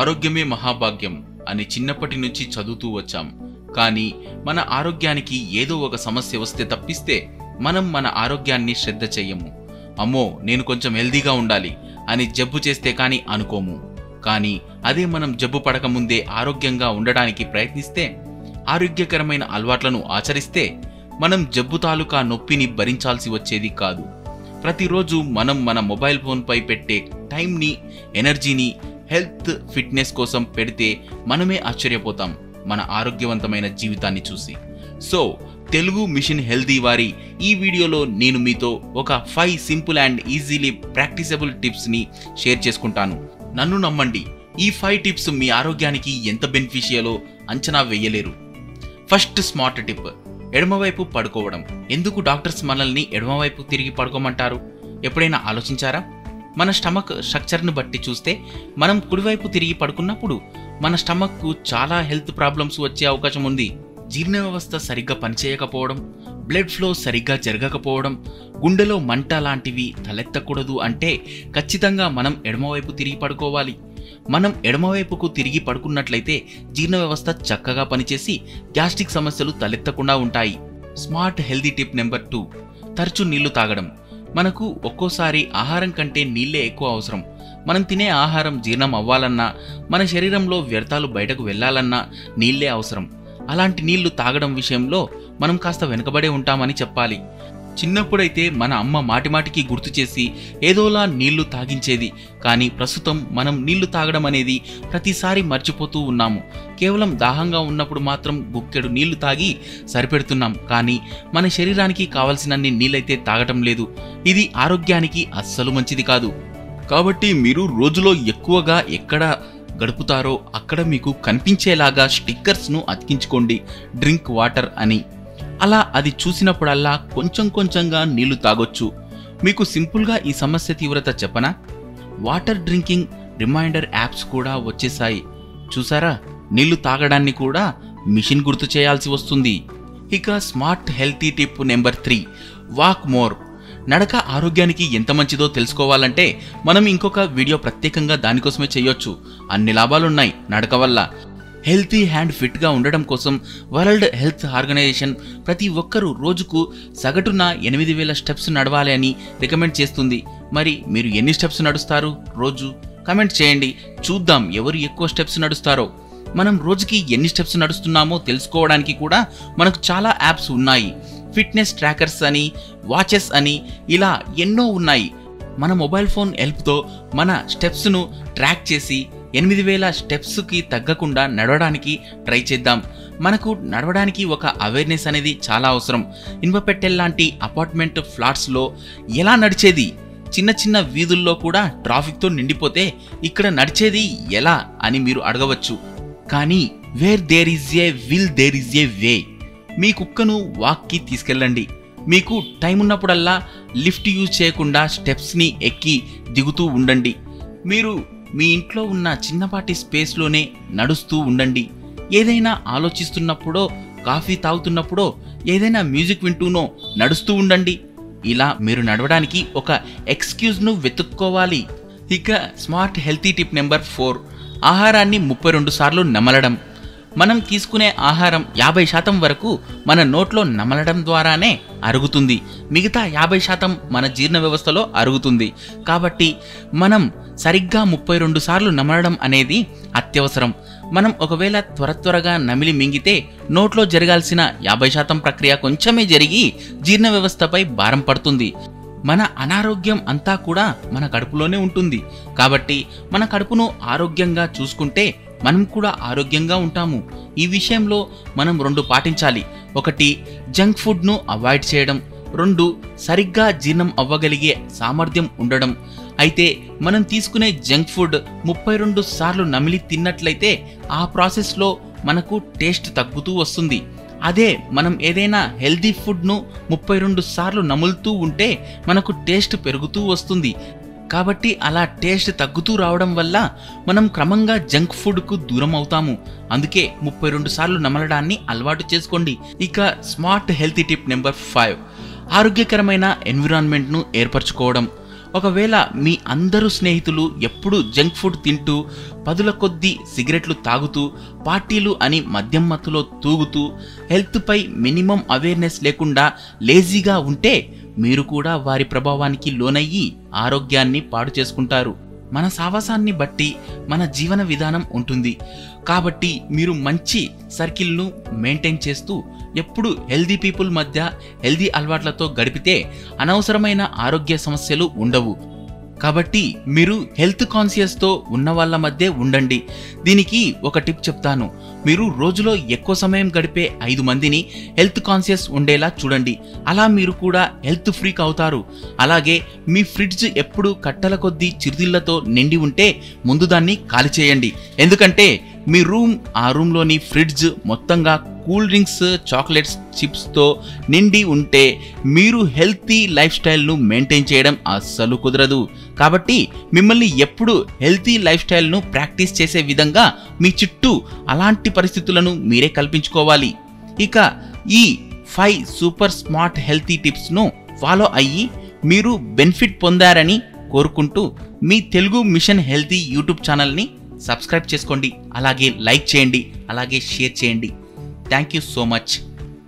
ఆరోగ్యమే మహాభాగ్యం అని చిన్నప్పటి నుంచి చదువుతూ వచ్చాం. కానీ మన ఆరోగ్యానికి ఏదో ఒక సమస్య వస్తే తప్పిస్తే మనం మన ఆరోగ్యాన్ని శ్రద్ధ చేయము. అమ్మో నేను కొంచెం హెల్దీగా ఉండాలి అని జబ్బు చేస్తే కానీ అనుకోము. కానీ అదే మనం జబ్బు పడకముందే ఆరోగ్యంగా ఉండడానికి ప్రయత్నిస్తే, ఆరోగ్యకరమైన అలవాట్లను ఆచరిస్తే మనం జబ్బు తాలూకా నొప్పిని భరించాల్సి వచ్చేది కాదు. ప్రతిరోజు మనం మన మొబైల్ ఫోన్పై పెట్టే టైంని, ఎనర్జీని హెల్త్, ఫిట్నెస్ కోసం పెడితే మనమే ఆశ్చర్యపోతాం మన ఆరోగ్యవంతమైన జీవితాన్ని చూసి. సో తెలుగు మిషన్ హెల్దీ వారి ఈ వీడియోలో నేను మీతో ఒక 5 సింపుల్ అండ్ ఈజీలీ ప్రాక్టీసబుల్ టిప్స్ని షేర్ చేసుకుంటాను. నన్ను నమ్మండి, ఈ 5 టిప్స్ మీ ఆరోగ్యానికి ఎంత బెనిఫిషియలో అంచనా వేయలేరు. ఫస్ట్ స్మార్ట్ టిప్, ఎడమవైపు పడుకోవడం. ఎందుకు డాక్టర్స్ మనల్ని ఎడమవైపు తిరిగి పడుకోమంటారు? ఎప్పుడైనా ఆలోచించారా? మన స్టమక్ స్ట్రక్చర్ను బట్టి చూస్తే మనం కుడివైపు తిరిగి పడుకున్నప్పుడు మన స్టమక్కు చాలా హెల్త్ ప్రాబ్లమ్స్ వచ్చే అవకాశం ఉంది. జీర్ణ వ్యవస్థ సరిగ్గా పనిచేయకపోవడం, బ్లడ్ ఫ్లో సరిగ్గా జరగకపోవడం, గుండెలో మంట లాంటివి తలెత్తకూడదు అంటే ఖచ్చితంగా మనం ఎడమవైపు తిరిగి పడుకోవాలి. మనం ఎడమవైపుకు తిరిగి పడుకున్నట్లయితే జీర్ణ వ్యవస్థ చక్కగా పనిచేసి గ్యాస్ట్రిక్ సమస్యలు తలెత్తకుండా ఉంటాయి. స్మార్ట్ హెల్దీ టిప్ నెంబర్ 2, తరచు నీళ్లు తాగడం. మనకు ఒక్కోసారి ఆహారం కంటే నీళ్లే ఎక్కువ అవసరం. మనం తినే ఆహారం జీర్ణం అవ్వాలన్నా, మన శరీరంలో వ్యర్థాలు బయటకు వెళ్లాలన్నా నీళ్లే అవసరం. అలాంటి నీళ్లు తాగడం విషయంలో మనం కాస్త వెనుకబడే ఉంటామని చెప్పాలి. చిన్నప్పుడైతే మన అమ్మ మాటిమాటికి గుర్తు చేసి ఏదోలా నీళ్లు తాగించేది. కానీ ప్రస్తుతం మనం నీళ్లు తాగడం అనేది ప్రతిసారి మర్చిపోతూ ఉన్నాము. కేవలం దాహంగా ఉన్నప్పుడు మాత్రం గుక్కెడు నీళ్లు తాగి సరిపెడుతున్నాం. కానీ మన శరీరానికి కావలసినన్ని నీళ్ళైతే తాగటం లేదు. ఇది ఆరోగ్యానికి అస్సలు మంచిది కాదు. కాబట్టి మీరు రోజులో ఎక్కువగా ఎక్కడ గడుపుతారో అక్కడ మీకు కనిపించేలాగా స్టిక్కర్స్ను అతికించుకోండి, డ్రింక్ వాటర్ అని. అలా అది చూసినప్పుడల్లా కొంచెం కొంచెంగా నీళ్లు తాగొచ్చు. మీకు సింపుల్గా ఈ సమస్య తీవ్రత చెప్పనా? వాటర్ డ్రింకింగ్ రిమైండర్ యాప్స్ కూడా వచ్చేసాయి. చూసారా, నీళ్లు తాగడాన్ని కూడా మిషన్ గుర్తు చేయాల్సి వస్తుంది. ఇక smart healthy tip number 3, walk more. నడక ఆరోగ్యానికి ఎంత మంచిదో తెలుసుకోవాలంటే మనం ఇంకొక వీడియో ప్రత్యేకంగా దానికోసమే చేయొచ్చు. అన్ని లాభాలున్నాయి నడక వల్ల. హెల్తీ హ్యాండ్ ఫిట్గా ఉండడం కోసం వరల్డ్ హెల్త్ ఆర్గనైజేషన్ ప్రతి ఒక్కరూ రోజుకు సగటున 80,000 స్టెప్స్ నడవాలి అని రికమెండ్ చేస్తుంది. మరి మీరు ఎన్ని స్టెప్స్ నడుస్తారు రోజు? కమెంట్ చేయండి, చూద్దాం ఎవరు ఎక్కువ స్టెప్స్ నడుస్తారో. మనం రోజుకి ఎన్ని స్టెప్స్ నడుస్తున్నామో తెలుసుకోవడానికి కూడా మనకు చాలా యాప్స్ ఉన్నాయి. ఫిట్నెస్ ట్రాకర్స్ అని, వాచెస్ అని, ఇలా ఎన్నో ఉన్నాయి. మన మొబైల్ ఫోన్ హెల్ప్తో మన స్టెప్స్ను ట్రాక్ చేసి 80,000 స్టెప్స్కి తగ్గకుండా నడవడానికి ట్రై చేద్దాం. మనకు నడవడానికి ఒక అవేర్నెస్ అనేది చాలా అవసరం. ఇన్బపెట్టెల్ లాంటి అపార్ట్మెంట్ ఫ్లాట్స్లో ఎలా నడిచేది? చిన్న చిన్న వీధుల్లో కూడా ట్రాఫిక్తో నిండిపోతే ఇక్కడ నడిచేది ఎలా అని మీరు అడగవచ్చు. కానీ where there is a will there is a way. మీ కుక్కను వాక్కి తీసుకెళ్ళండి. మీకు టైం ఉన్నప్పుడల్లా లిఫ్ట్ యూజ్ చేయకుండా స్టెప్స్ని ఎక్కి దిగుతూ ఉండండి. మీరు మీ ఇంట్లో ఉన్న చిన్నపాటి స్పేస్లోనే నడుస్తూ ఉండండి. ఏదైనా ఆలోచిస్తున్నప్పుడో, కాఫీ తాగుతున్నప్పుడో, ఏదైనా మ్యూజిక్ వింటూనో నడుస్తూ ఉండండి. ఇలా మీరు నడవడానికి ఒక ఎక్స్క్యూజ్ను వెతుక్కోవాలి. ఇక స్మార్ట్ హెల్తీ టిప్ నెంబర్ 4, ఆహారాన్ని 32 సార్లు నమలడం. మనం తీసుకునే ఆహారం 50% వరకు మన నోట్లో నమలడం ద్వారానే అరుగుతుంది. మిగతా 50% మన జీర్ణ వ్యవస్థలో అరుగుతుంది. కాబట్టి మనం సరిగ్గా 32 సార్లు నమలడం అనేది అత్యవసరం. మనం ఒకవేళ త్వరగా నమిలి మింగితే నోట్లో జరగాల్సిన 50% ప్రక్రియ కొంచెమే జరిగి జీర్ణ వ్యవస్థపై భారం పడుతుంది. మన అనారోగ్యం అంతా కూడా మన కడుపులోనే ఉంటుంది. కాబట్టి మన కడుపును ఆరోగ్యంగా చూసుకుంటే మనం కూడా ఆరోగ్యంగా ఉంటాము. ఈ విషయంలో మనం 2 పాటించాలి. 1, జంక్ ఫుడ్ను అవాయిడ్ చేయడం. 2, సరిగ్గా జీర్ణం అవ్వగలిగే సామర్థ్యం ఉండడం. అయితే మనం తీసుకునే జంక్ ఫుడ్ 32 సార్లు నమిలి తిన్నట్లయితే ఆ ప్రాసెస్లో మనకు టేస్ట్ తగ్గుతూ వస్తుంది. అదే మనం ఏదైనా హెల్దీ ఫుడ్ను 32 సార్లు నములుతూ ఉంటే మనకు టేస్ట్ పెరుగుతూ వస్తుంది. కాబట్టి అలా టేస్ట్ తగ్గుతూ రావడం వల్ల మనం క్రమంగా జంక్ ఫుడ్కు దూరం అవుతాము. అందుకే 32 సార్లు నమలడాన్ని అలవాటు చేసుకోండి. ఇక స్మార్ట్ హెల్తీ టిప్ నెంబర్ 5, ఆరోగ్యకరమైన ఎన్విరాన్మెంట్ను ఏర్పరచుకోవడం. ఒకవేళ మీ అందరు స్నేహితులు ఎప్పుడు జంక్ ఫుడ్ తింటూ పదుల కొద్ది సిగరెట్లు తాగుతూ పార్టీలు అని మద్యం మత్తులో తూగుతూ హెల్త్ పై మినిమం అవేర్నెస్ లేకుండా లేజీగా ఉంటే మీరు కూడా వారి ప్రభావానికి లోనయ్యి ఆరోగ్యాన్ని పాడు చేసుకుంటారు। మన సావాసాన్ని బట్టి మన జీవన విధానం ఉంటుంది కాబట్టి మీరు మంచి సర్కిల్ ను మెయింటైన్ చేస్తూ ఎప్పుడు హెల్దీ పీపుల్ మధ్య హెల్దీ అలవాట్లతో గడిపితే అనవసరమైన ఆరోగ్య సమస్యలు ఉండవు। కాబట్టి మీరు హెల్త్ కాన్షియస్ తో ఉన్న వాళ్ళ మధ్య ఉండండి। దీనికి ఒక టిప్ చెప్తాను, మీరు రోజులో ఎక్కువ సమయం గడిపే 5 మందిని హెల్త్ కాన్షియస్ ఉండేలా చూడండి, అలా మీరు కూడా హెల్త్ ఫ్రీక్ అవుతారు। అలాగే మీ ఫ్రిడ్జ్ ఎప్పుడు కట్టల కొద్దీ చిరుతిళ్లతో నిండి ఉంటే ముందు దాన్ని ఖాళీ చేయండి, ఎందుకంటే మీ రూమ్ ఆ రూమ్లోని ఫ్రిడ్జ్ మొత్తంగా కూల్ డ్రింక్స్ చాక్లెట్స్ చిప్స్తో నిండి ఉంటే మీరు హెల్తీ లైఫ్ స్టైల్ను మెయింటైన్ చేయడం అస్సలు కుదరదు। కాబట్టి మిమ్మల్ని ఎప్పుడు హెల్తీ లైఫ్ స్టైల్ను ప్రాక్టీస్ చేసే విధంగా మీ చుట్టూ అలాంటి పరిస్థితులను మీరే కల్పించుకోవాలి। ఇక ఈ 5 సూపర్ స్మార్ట్ హెల్తీ టిప్స్ను ఫాలో అయ్యి మీరు బెనిఫిట్ పొందారని కోరుకుంటూ మీ తెలుగు మిషన్ హెల్తీ యూట్యూబ్ ఛానల్ని సబ్స్క్రైబ్ చేసుకోండి, అలాగే లైక్ చేయండి, అలాగే షేర్ చేయండి। Thank you so much।